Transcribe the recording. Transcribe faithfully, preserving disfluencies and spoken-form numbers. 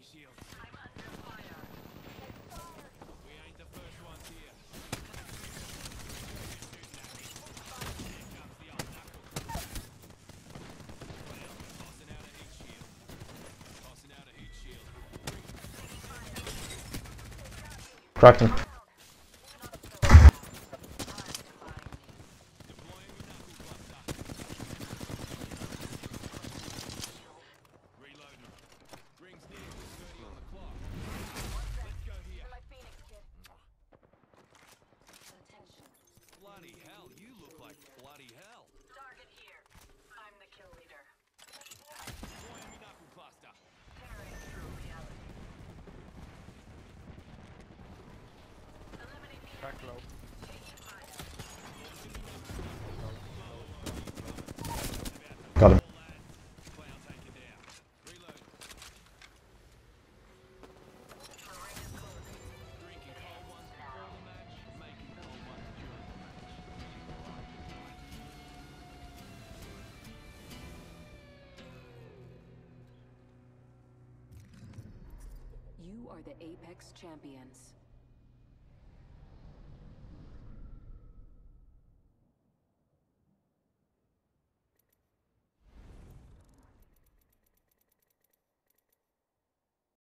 enemy shield. I'm under fire. We ain't the first ones here. Here comes the old knuckle. Well, we're tossing out a heat shield. Tossing out a heat shield. Cracked him. Bloody hell, you look like bloody hell. Target here. I'm the kill leader. Join me, knuckle cluster. Tearing through reality. Eliminate me. Back low. Got him. You are the Apex Champions.